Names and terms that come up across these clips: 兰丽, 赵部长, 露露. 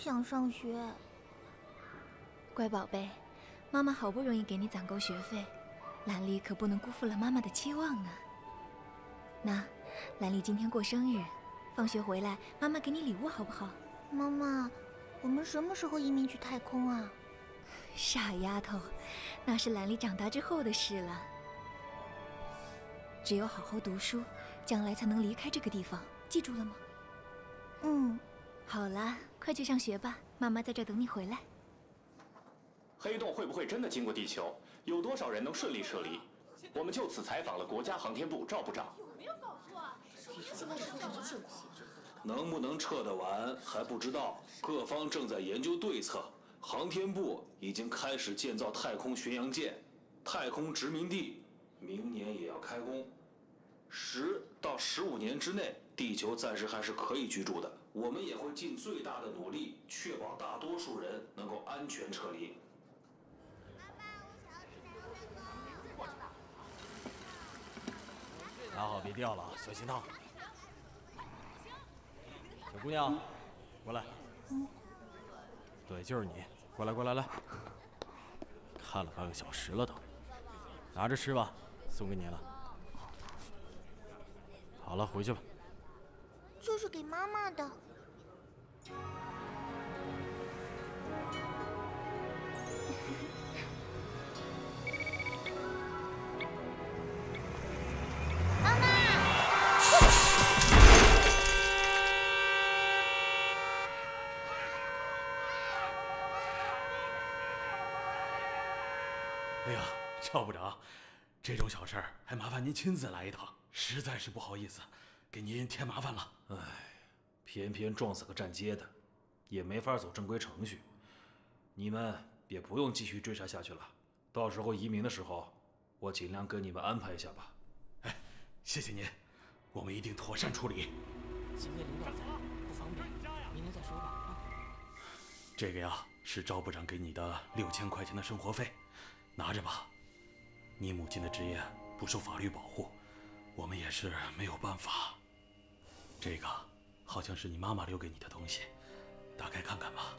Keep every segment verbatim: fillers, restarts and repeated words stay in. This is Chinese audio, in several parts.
想上学。乖宝贝，妈妈好不容易给你攒够学费，兰丽可不能辜负了妈妈的期望啊。那，兰丽今天过生日，放学回来妈妈给你礼物好不好？妈妈，我们什么时候移民去太空啊？傻丫头，那是兰丽长大之后的事了。只有好好读书，将来才能离开这个地方，记住了吗？嗯。 好了，快去上学吧，妈妈在这等你回来。黑洞会不会真的经过地球？有多少人能顺利撤离？我们就此采访了国家航天部赵部长。有没有搞错啊？能不能撤得完还不知道，各方正在研究对策。航天部已经开始建造太空巡洋舰、太空殖民地，明年也要开工。十到十五年之内，地球暂时还是可以居住的。 我们也会尽最大的努力，确保大多数人能够安全撤离。拿好，别掉了，小心烫。小姑娘，过来。嗯。对，就是你，过来，过来，来。看了半个小时了都，拿着吃吧，送给你了。好了，回去吧。 这是给妈妈的。妈妈，哎呀，赵部长，这种小事儿还麻烦您亲自来一趟，实在是不好意思。 给您添麻烦了，哎，偏偏撞死个站街的，也没法走正规程序。你们也不用继续追查下去了，到时候移民的时候，我尽量给你们安排一下吧。哎，谢谢您，我们一定妥善处理。今天领导在，不方便，明天再说吧。啊，这个呀是赵部长给你的六千块钱的生活费，拿着吧。你母亲的职业不受法律保护，我们也是没有办法。 这个好像是你妈妈留给你的东西，打开看看吧。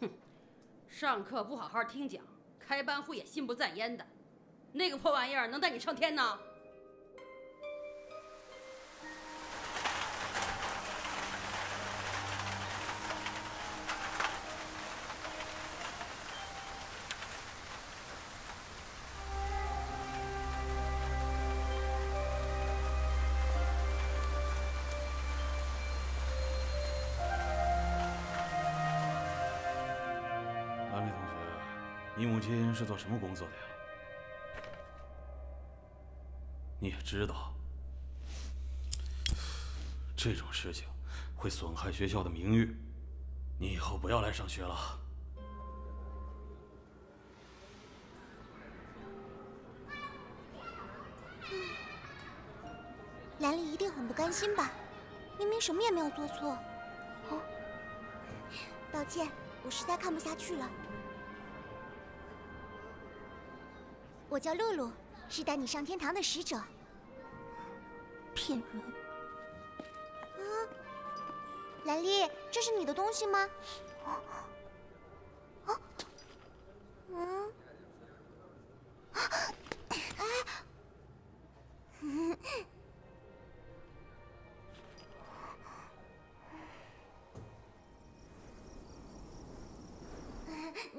哼，上课不好好听讲，开班会也心不在焉的，那个破玩意儿能带你上天呢？ 你母亲是做什么工作的呀？你也知道，这种事情会损害学校的名誉。你以后不要来上学了。嗯，兰丽一定很不甘心吧？明明什么也没有做错。哦，抱歉，我实在看不下去了。 我叫露露，是带你上天堂的使者。骗人！啊，兰丽，这是你的东西吗？啊，嗯，啊，哎，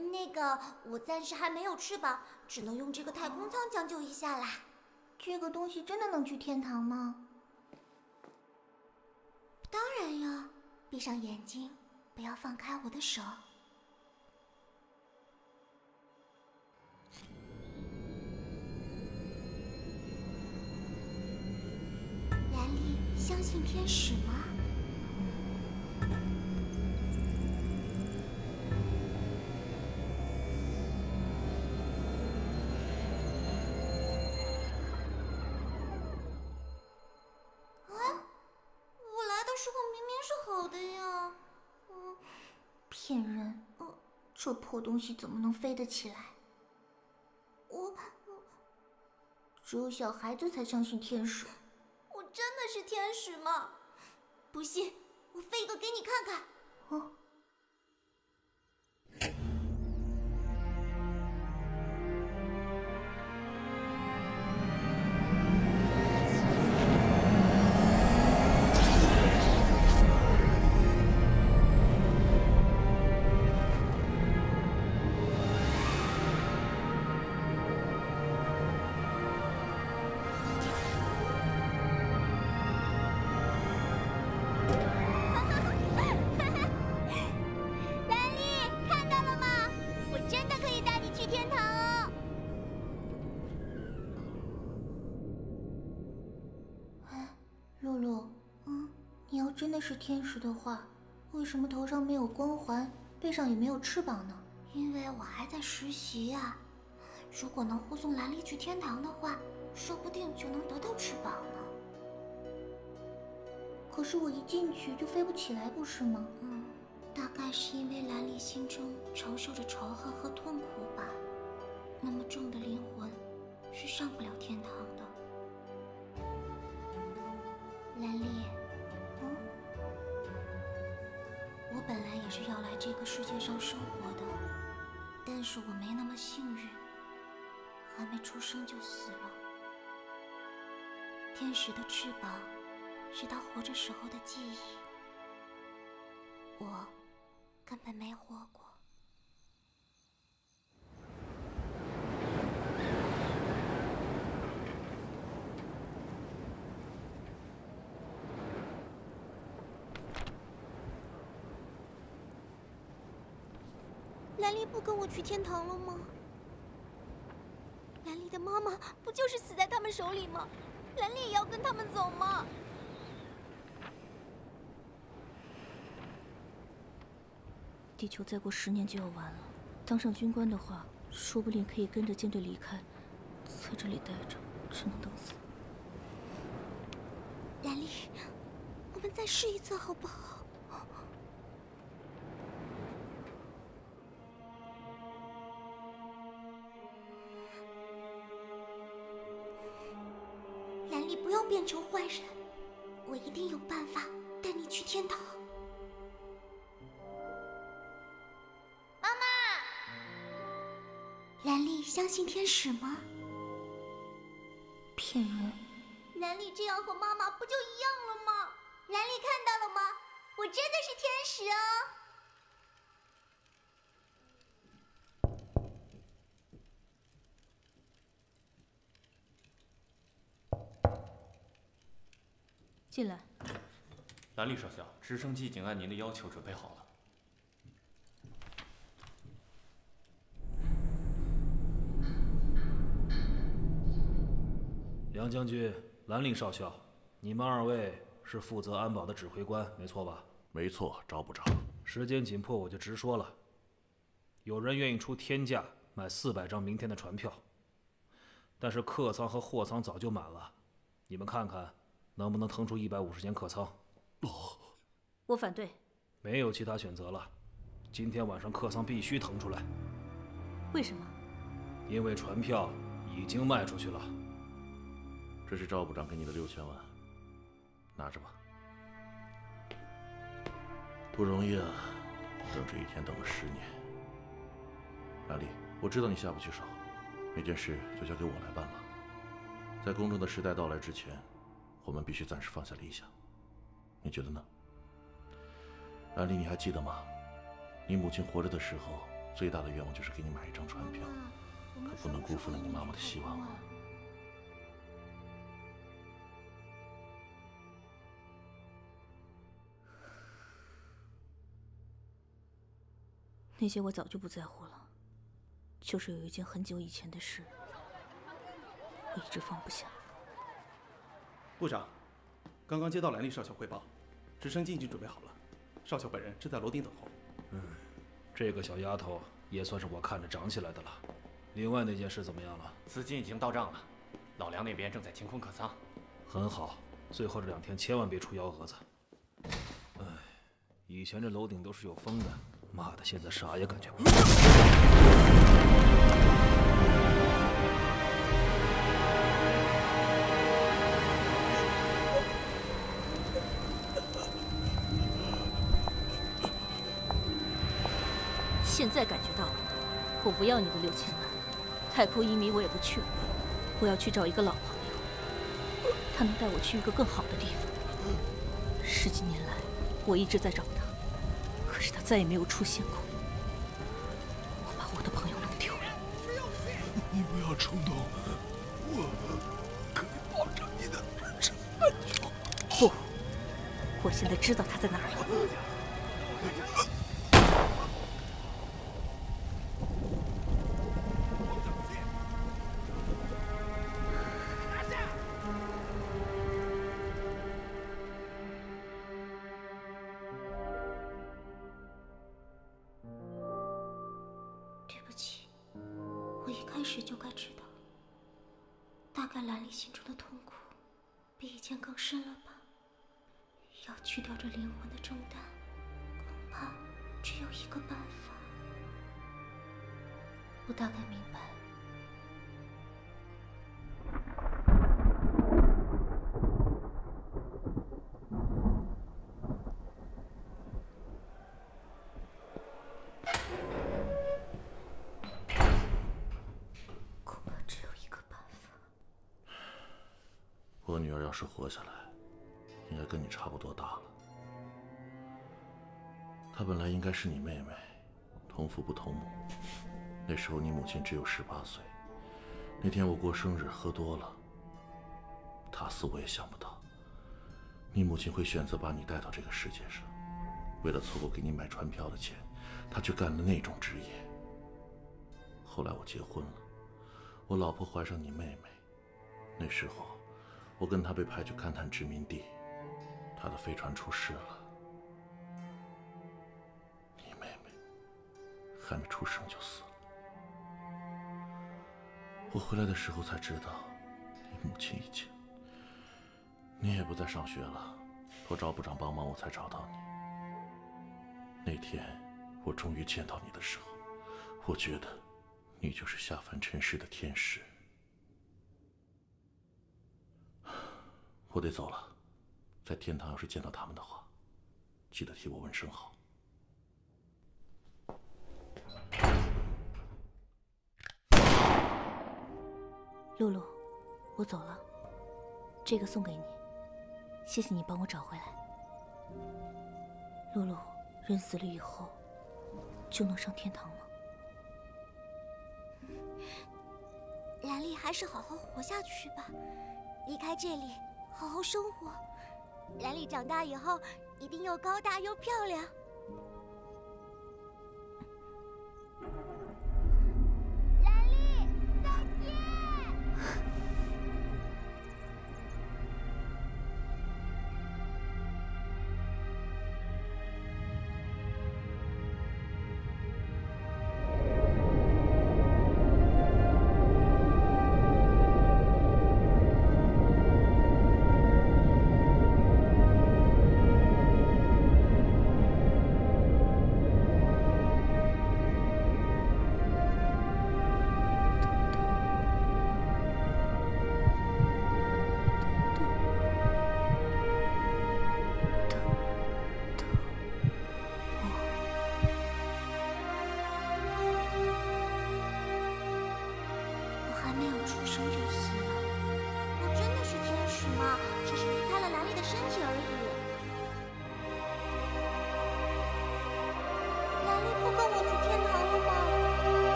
那个，我暂时还没有翅膀。 只能用这个太空舱将就一下啦。这个东西真的能去天堂吗？当然呀！闭上眼睛，不要放开我的手。兰丽，相信天使吗？ 是骗人！呃，这破东西怎么能飞得起来？我，只有小孩子才相信天使。我真的是天使吗？不信，我飞一个给你看看。哦。 真的是天使的话，为什么头上没有光环，背上也没有翅膀呢？因为我还在实习呀、啊。如果能护送兰莉去天堂的话，说不定就能得到翅膀呢。可是我一进去就飞不起来，不是吗？嗯，大概是因为兰莉心中承受着仇恨和痛苦吧。那么重的灵魂，是上不了天堂的。兰莉。 我本来也是要来这个世界上生活的，但是我没那么幸运，还没出生就死了。天使的翅膀是他活着时候的记忆，我根本没活过。 兰莉不跟我去天堂了吗？兰莉的妈妈不就是死在他们手里吗？兰莉也要跟他们走吗？地球再过十年就要完了，当上军官的话，说不定可以跟着舰队离开，在这里待着只能等死。兰莉，我们再试一次好不好？ 变成坏人，我一定有办法带你去天堂。妈妈，兰莉相信天使吗？骗人！兰莉这样和妈妈不就一样了吗？兰莉看到了吗？我真的是天使哦！ 进来，兰莉少校，直升机已经按您的要求准备好了。梁将军，兰莉少校，你们二位是负责安保的指挥官，没错吧？没错，招不长。时间紧迫，我就直说了。有人愿意出天价买四百张明天的船票，但是客舱和货舱早就满了，你们看看。 能不能腾出一百五十间客舱？哦，我反对。没有其他选择了，今天晚上客舱必须腾出来。为什么？因为船票已经卖出去了。这是赵部长给你的六千万，拿着吧。不容易啊，等这一天等了十年。兰莉，我知道你下不去手，那件事就交给我来办吧。在公正的时代到来之前。 我们必须暂时放下理想，你觉得呢？兰莉，你还记得吗？你母亲活着的时候，最大的愿望就是给你买一张船票，可不能辜负了你妈妈的希望啊！那些我早就不在乎了，就是有一件很久以前的事，我一直放不下。 部长，刚刚接到兰莉少校汇报，直升机已经准备好了，少校本人正在楼顶等候。嗯，这个小丫头也算是我看着长起来的了。另外那件事怎么样了？资金已经到账了，老梁那边正在清空客舱。很好，最后这两天千万别出幺蛾子。哎，以前这楼顶都是有风的，妈的，现在啥也感觉不到。 现在感觉到了，我不要你的六千万，太空移民我也不去了，我要去找一个老朋友，他能带我去一个更好的地方。十几年来，我一直在找他，可是他再也没有出现过。我把我的朋友弄丢了。你不要冲动，我可以保证你的安全。不，我现在知道他在哪儿了。 我女儿要是活下来，应该跟你差不多大了。她本来应该是你妹妹，同父不同母。那时候你母亲只有十八岁。那天我过生日，喝多了，她死我也想不到，你母亲会选择把你带到这个世界上。为了凑够给你买船票的钱，她去干了那种职业。后来我结婚了，我老婆怀上你妹妹，那时候。 我跟他被派去勘探殖民地，他的飞船出事了。你妹妹还没出生就死了。我回来的时候才知道，你母亲已经……你也不再上学了，托赵部长帮忙我才找到你。那天我终于见到你的时候，我觉得你就是下凡尘世的天使。 我得走了，在天堂要是见到他们的话，记得替我问声好。露露，我走了，这个送给你，谢谢你帮我找回来。露露，人死了以后就能上天堂吗？兰丽，还是好好活下去吧，离开这里。 好好生活，兰丽长大以后一定又高大又漂亮。兰丽，再见！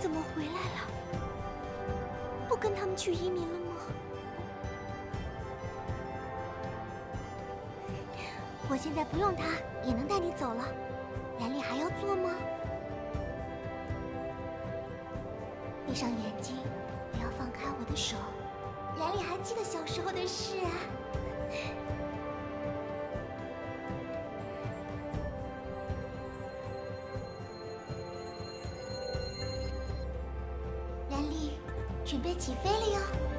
怎么回来了？不跟他们去移民了吗？我现在不用它也能带你走了，兰丽还要做吗？闭上眼睛，不要放开我的手。兰丽还记得小时候的事啊。兰丽，准备起飞了哟。